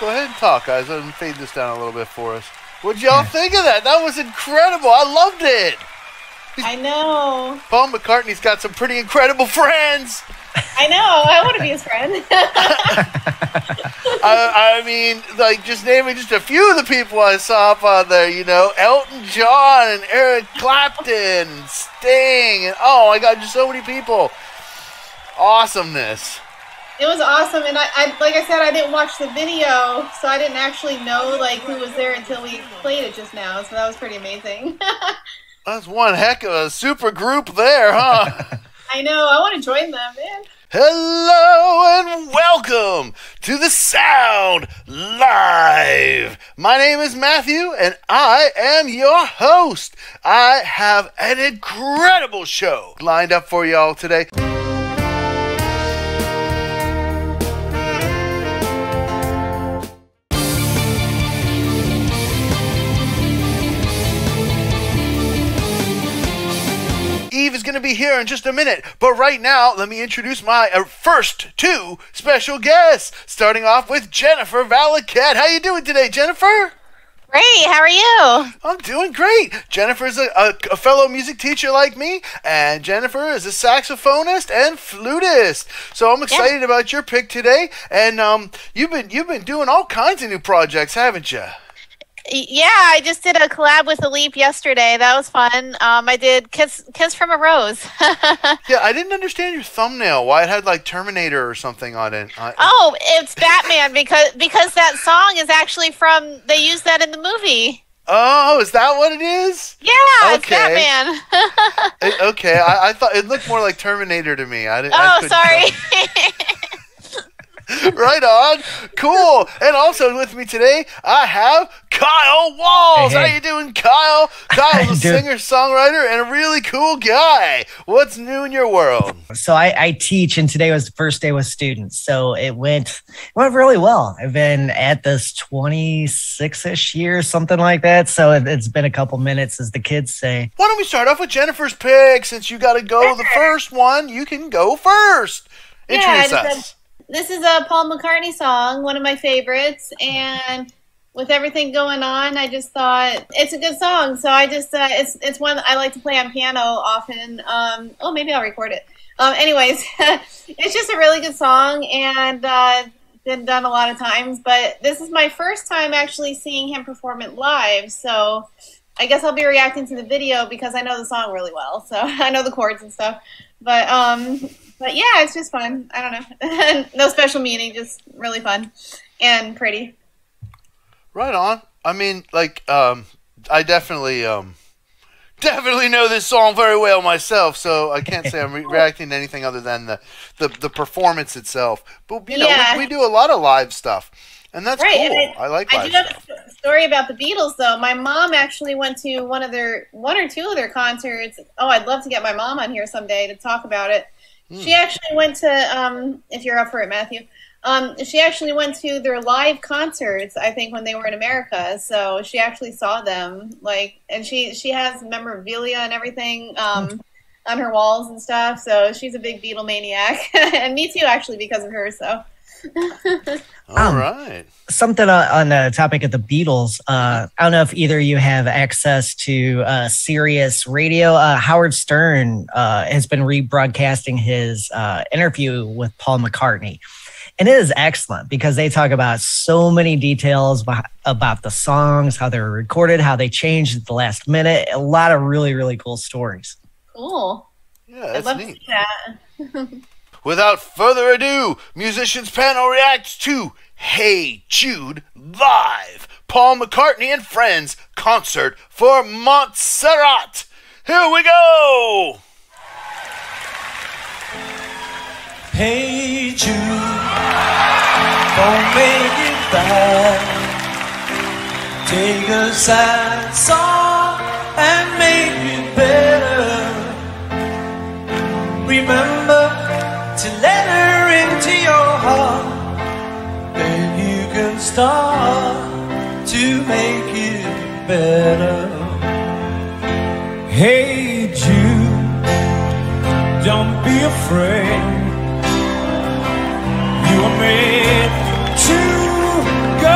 Go ahead and talk, guys. Let him fade this down a little bit for us. What'd y'all think of that? That was incredible. I loved it. I know. Paul McCartney's got some pretty incredible friends. I know. I want to be his friend. I mean, like, just naming just a few of the people I saw up on there, you know, Elton John and Eric Clapton, Sting. And, oh, my God, just so many people. Awesomeness. It was awesome, and I like I said, I didn't watch the video, so I didn't actually know, like, who was there until we played it just now, so that was pretty amazing. That's one heck of a super group there, huh? I know. I want to join them, man. Hello and welcome to The Sound Live. My name is Matthew, and I am your host. I have an incredible show lined up for y'all today. Eve is going to be here in just a minute, but right now, let me introduce my first two special guests, starting off with Jennifer Valaket. How you doing today, Jennifer? Great. How are you? I'm doing great. Jennifer's a fellow music teacher like me, and Jennifer is a saxophonist and flutist. So I'm excited about your pick today, and you've been doing all kinds of new projects, haven't you? Yeah, I just did a collab with The Leap yesterday. That was fun. I did Kiss from a Rose. Yeah, I didn't understand your thumbnail. Why it had like Terminator or something on it. Oh, it's Batman because that song is actually from, they used that in the movie. Oh, is that what it is? Yeah, it's Batman. Okay, I thought it looked more like Terminator to me. Oh, sorry. Right on. Cool. And also with me today, I have Kyle Walz. Hey. How you doing, Kyle? Kyle's a singer-songwriter and a really cool guy. What's new in your world? So I teach, and today was the first day with students. So it went really well. I've been at this 26-ish years, something like that. So it's been a couple minutes, as the kids say. Why don't we start off with Jennifer's pick? Since you got to go the first one, you can go first. Introduce us. This is a Paul McCartney song, one of my favorites, and with everything going on, I just thought it's a good song. So I just it's one I like to play on piano often. Oh, maybe I'll record it. Anyways, it's just a really good song, and been done a lot of times. But this is my first time actually seeing him perform it live, so I guess I'll be reacting to the video because I know the song really well, so I know the chords and stuff. But yeah, it's just fun. I don't know. No special meaning, just really fun and pretty. Right on. I mean, like, I definitely know this song very well myself, so I can't say I'm reacting to anything other than the performance itself. But, you know, we do a lot of live stuff, and that's cool. And I like live stuff. I do have a story about the Beatles, though. My mom actually went to one or two of their concerts. Oh, I'd love to get my mom on here someday to talk about it. She actually went to, if you're up for it, Matthew, she actually went to their live concerts, I think, when they were in America. So she actually saw them, like, and she has memorabilia and everything on her walls and stuff. So she's a big Beatle maniac. And me too, actually, because of her. So. All right. Something on the topic of the Beatles. I don't know if either of you have access to Sirius Radio. Howard Stern has been rebroadcasting his interview with Paul McCartney. And it is excellent because they talk about so many details about the songs, how they were recorded, how they changed at the last minute. A lot of really, really cool stories. Cool. Yeah, that's neat. I'd love to see that. Without further ado, Musicians Panel reacts to Hey Jude Live, Paul McCartney and Friends Concert for Montserrat. Here we go! Hey Jude, don't make it bad. Take a sad song and make it better. Remember to let her into your heart, then you can start to make it better. Hey Jude, don't be afraid, you are made to go.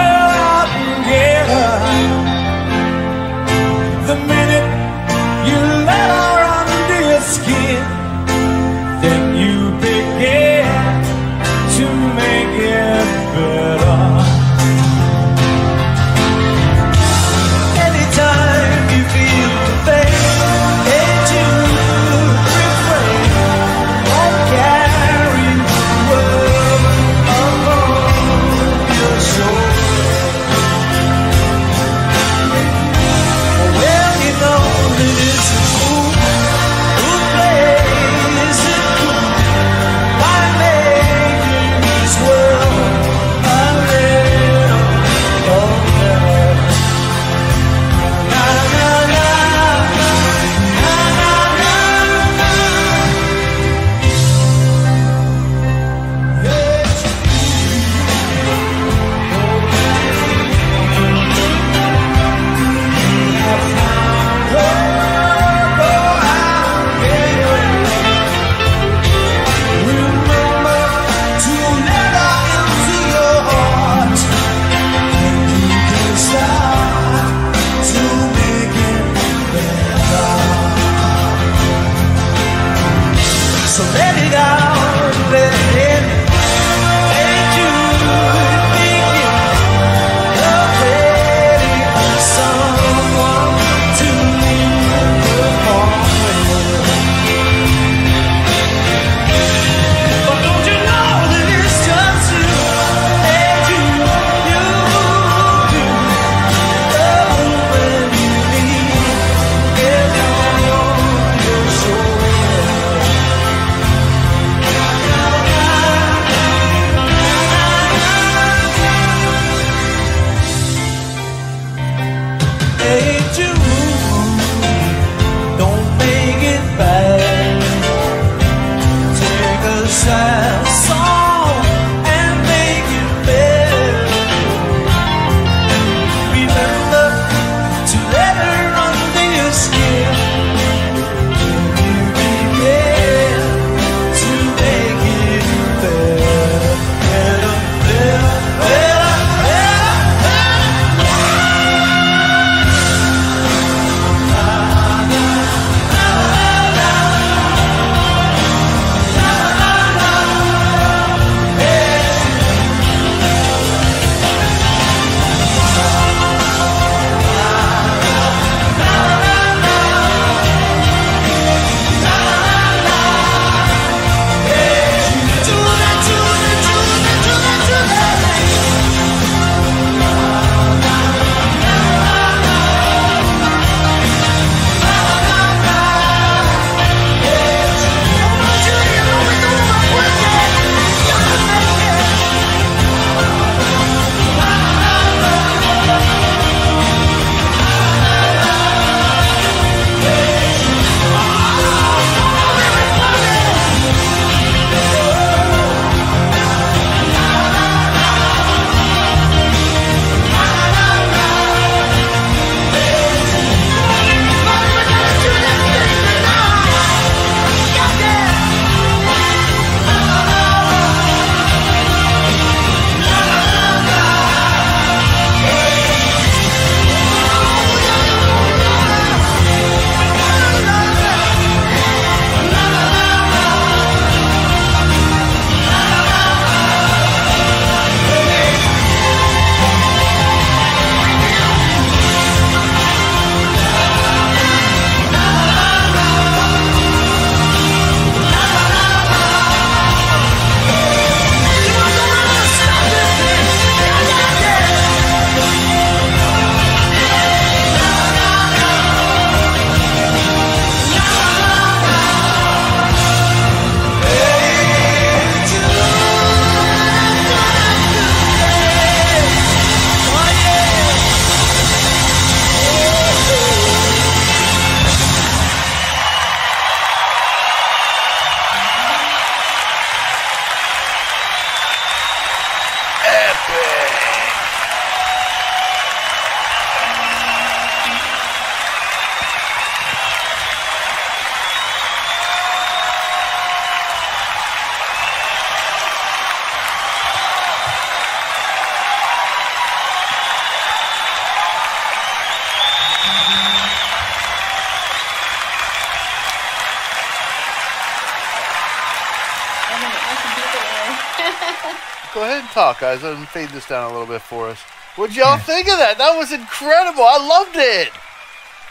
Go ahead and talk, guys. Let them fade this down a little bit for us. What'd y'all think of that? That was incredible. I loved it.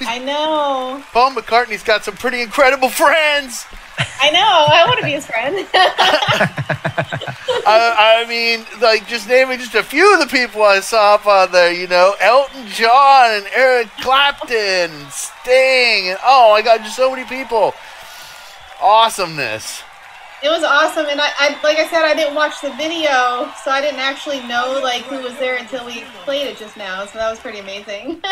I know. Paul McCartney's got some pretty incredible friends. I know. I want to be his friend. I mean, like, just naming just a few of the people I saw up on there, you know, Elton John and Eric Clapton, Sting. And, oh, my God, just so many people. Awesomeness. It was awesome, and I like I said, I didn't watch the video, so I didn't actually know, like, who was there until we played it just now, so that was pretty amazing.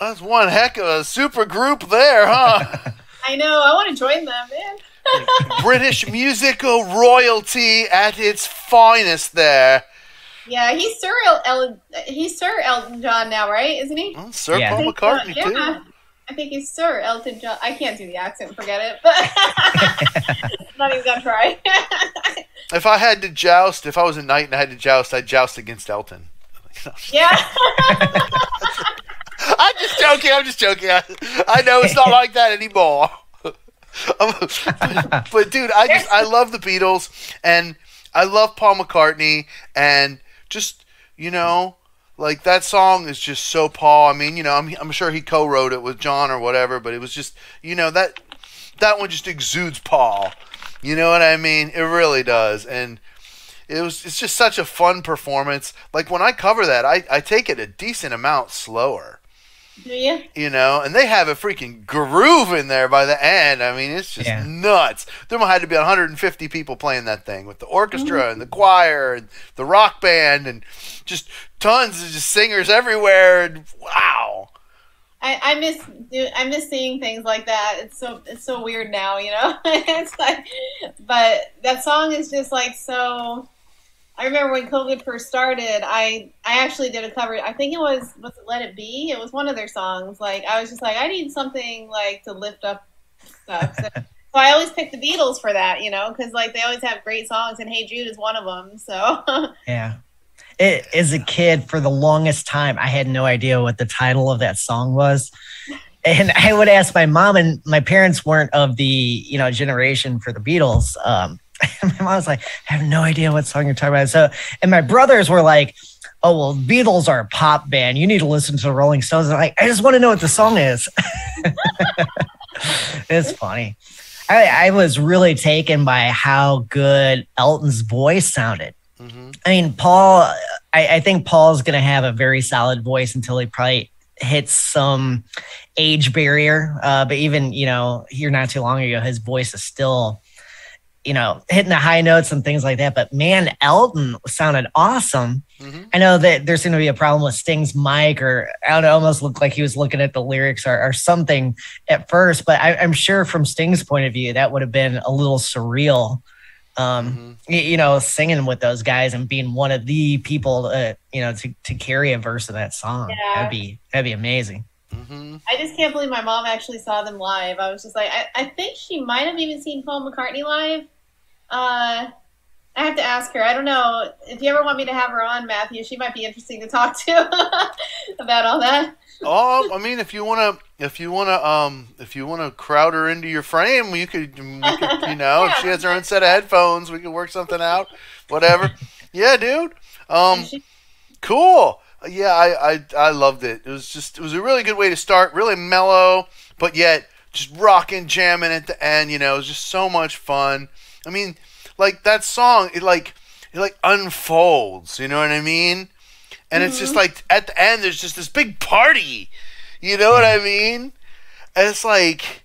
That's one heck of a super group there, huh? I know. I want to join them, man. British musical royalty at its finest there. Yeah, he's Sir Elton John now, right? Isn't he? Well, Sir Paul McCartney, too. Yeah. I think he's Sir Elton John. I can't do the accent. Forget it. But not even gonna try. If I had to joust, if I was a knight and I had to joust, I'd joust against Elton. Yeah. I'm just joking. I'm just joking. I know it's not like that anymore. But dude, I love the Beatles and I love Paul McCartney and just, you know. Like, that song is just so Paul. I mean, you know, I'm sure he co-wrote it with John or whatever, but it was just, you know, that one just exudes Paul. You know what I mean? It really does. And it's just such a fun performance. Like, when I cover that, I take it a decent amount slower. Do you? You know, and they have a freaking groove in there by the end. I mean, it's just nuts. There had to be 150 people playing that thing with the orchestra and the choir and the rock band and just tons of singers everywhere. And wow. I miss seeing things like that. It's so weird now, you know. It's like, but that song is just like so. I remember when COVID first started, I actually did a cover. I think it was it Let It Be? It was one of their songs. Like, I was just like, I need something, like, to lift up stuff. So I always pick the Beatles for that, you know, because, like, they always have great songs, and Hey Jude is one of them. So yeah. As a kid, for the longest time, I had no idea what the title of that song was. And I would ask my mom, and my parents weren't of the, you know, generation for the Beatles. And my mom was like, I have no idea what song you're talking about. So, and my brothers were like, oh, well, Beatles are a pop band. You need to listen to the Rolling Stones. And I'm like, I just want to know what the song is. It's funny. I was really taken by how good Elton's voice sounded. I mean, Paul, I think Paul's going to have a very solid voice until he probably hits some age barrier. But even, you know, here not too long ago, his voice is still, you know, hitting the high notes and things like that. But man, Elton sounded awesome. I know that there's going to be a problem with Sting's mic, or I don't know, almost looked like he was looking at the lyrics or something at first. But I'm sure from Sting's point of view, that would have been a little surreal. You know, singing with those guys and being one of the people, you know, to carry a verse of that song. That'd be amazing. I just can't believe my mom actually saw them live. I was just like, I think she might have even seen Paul McCartney live. I have to ask her. I don't know. If you ever want me to have her on, Matthew, she might be interesting to talk to about all that. Oh, I mean, if you wanna crowd her into your frame, we could you know, if she has her own set of headphones, we could work something out, whatever. Yeah, dude. Cool. Yeah, I loved it. It was a really good way to start, really mellow, but yet just rocking, jamming at the end. You know, it was just so much fun. I mean, like that song, it unfolds. You know what I mean? And it's just like at the end, there's just this big party. You know what I mean? And it's like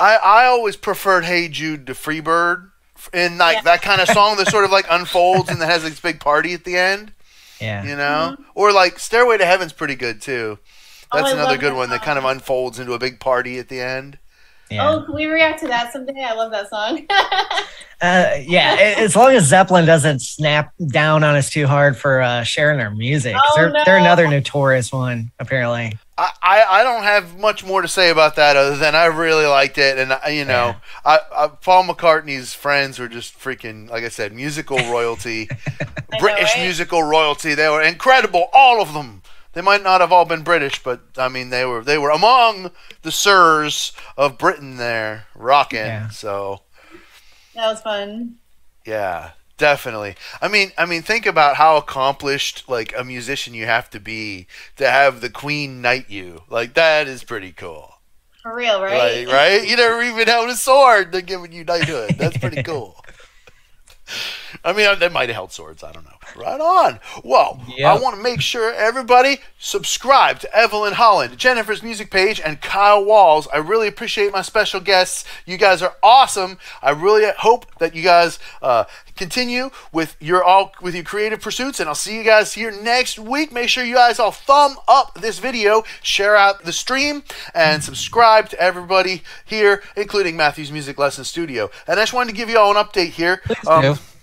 I always preferred Hey Jude to Freebird, and like that kind of song that sort of like unfolds and that has this big party at the end. Yeah, you know, or like Stairway to Heaven's pretty good too. That's another good one that kind of unfolds into a big party at the end. Yeah. Oh, can we react to that someday? I love that song. Yeah, as long as Zeppelin doesn't snap down on us too hard for sharing their music. Oh, they're another notorious one, apparently. I don't have much more to say about that other than I really liked it. And, you know, Paul McCartney's friends were just freaking, like I said, musical royalty, British musical royalty. They were incredible, all of them. They might not have all been British, but I mean they were among the sirs of Britain there, rocking. So that was fun. Yeah, Definitely. I mean, think about how accomplished like a musician you have to have the Queen knight you. Like, that is pretty cool. For real, right? Like, right? You never even held a sword. They're giving you knighthood. That's pretty cool. I mean, they might have held swords. I don't know. Right on. Well, yep. I want to make sure everybody subscribe to Evelyn Holland, Jennifer's music page, and Kyle Walz. I really appreciate my special guests. You guys are awesome. I really hope that you guys continue with your creative pursuits, and I'll see you guys here next week. Make sure you guys all thumb up this video, share out the stream, and subscribe to everybody here, including Matthew's Music Lesson Studio. And I just wanted to give you all an update here.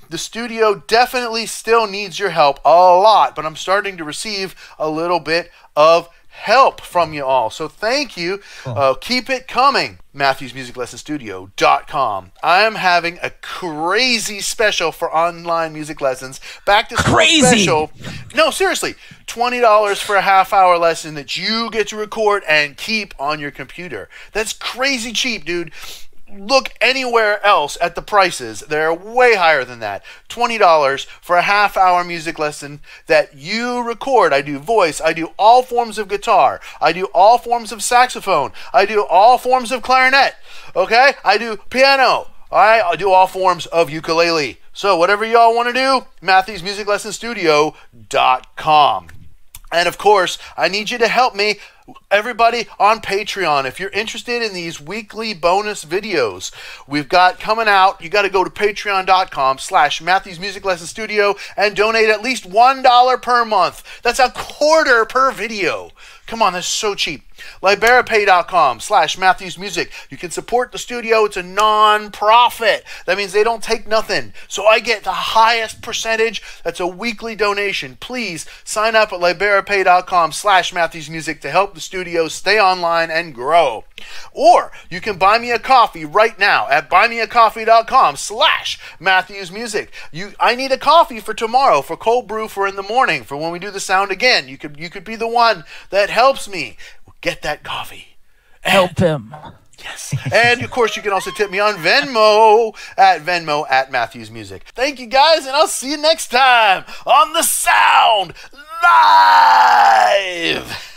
The studio definitely still needs your help a lot, but I'm starting to receive a little bit of help from you all. So thank you. Cool. Keep it coming. MatthewsMusicLessonStudio.com. I'm having a crazy special for online music lessons. Back to school special. No, seriously. $20 for a half-hour lesson that you get to record and keep on your computer. That's crazy cheap, dude. Look anywhere else at the prices. They're way higher than that. $20 for a half-hour music lesson that you record. I do voice. I do all forms of guitar. I do all forms of saxophone. I do all forms of clarinet. Okay? I do piano. All right? I do all forms of ukulele. So whatever y'all want to do, MatthewsMusicLessonStudio.com. And, of course, I need you to help me, everybody, on Patreon. If you're interested in these weekly bonus videos we've got coming out, you got to go to patreon.com/Matthew's Music Lesson Studio and donate at least $1 per month. That's a quarter per video. Come on, that's so cheap. Liberapay.com/Matthew's Music. You can support the studio. It's a non-profit. That means they don't take nothing. So I get the highest percentage. That's a weekly donation. Please sign up at Liberapay.com/Matthew's Music to help the studio stay online and grow. Or you can buy me a coffee right now at buymeacoffee.com/Matthew's Music. I need a coffee for tomorrow, for cold brew, for in the morning, for when we do the sound again. You could be the one that helps me. Get that coffee. Help him. Yes. And, of course, you can also tip me on Venmo at Matthew's Music. Thank you, guys, and I'll see you next time on The Sound Live.